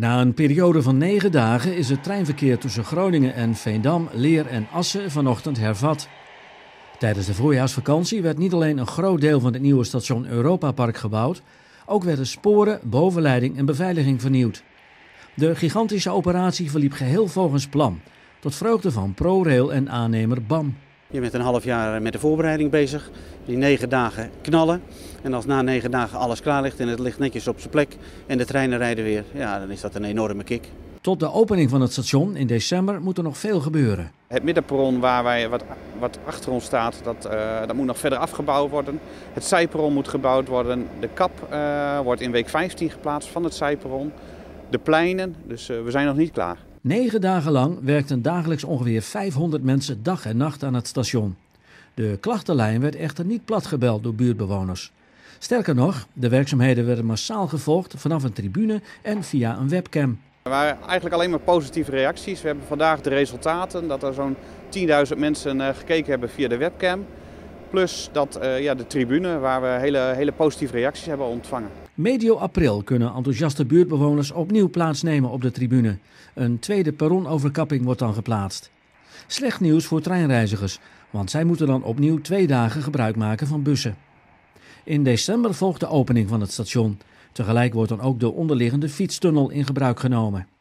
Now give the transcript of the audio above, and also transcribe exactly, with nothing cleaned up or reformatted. Na een periode van negen dagen is het treinverkeer tussen Groningen en Veendam, Leer en Assen vanochtend hervat. Tijdens de voorjaarsvakantie werd niet alleen een groot deel van het nieuwe station Europapark gebouwd, ook werden sporen, bovenleiding en beveiliging vernieuwd. De gigantische operatie verliep geheel volgens plan, tot vreugde van ProRail en aannemer BAM. Je bent een half jaar met de voorbereiding bezig, die negen dagen knallen. En als na negen dagen alles klaar ligt en het ligt netjes op zijn plek en de treinen rijden weer, ja, dan is dat een enorme kick. Tot de opening van het station in december moet er nog veel gebeuren. Het middenperron waar wij, wat, wat achter ons staat, dat, uh, dat moet nog verder afgebouwd worden. Het zijperron moet gebouwd worden. De kap uh, wordt in week vijftien geplaatst van het zijperron. De pleinen, dus uh, we zijn nog niet klaar. Negen dagen lang werkten dagelijks ongeveer vijfhonderd mensen dag en nacht aan het station. De klachtenlijn werd echter niet platgebeld door buurtbewoners. Sterker nog, de werkzaamheden werden massaal gevolgd vanaf een tribune en via een webcam. Er waren eigenlijk alleen maar positieve reacties. We hebben vandaag de resultaten dat er zo'n tienduizend mensen gekeken hebben via de webcam. Plus dat, uh, ja, de tribune waar we hele, hele positieve reacties hebben ontvangen. Medio april kunnen enthousiaste buurtbewoners opnieuw plaatsnemen op de tribune. Een tweede perronoverkapping wordt dan geplaatst. Slecht nieuws voor treinreizigers, want zij moeten dan opnieuw twee dagen gebruik maken van bussen. In december volgt de opening van het station. Tegelijk wordt dan ook de onderliggende fietstunnel in gebruik genomen.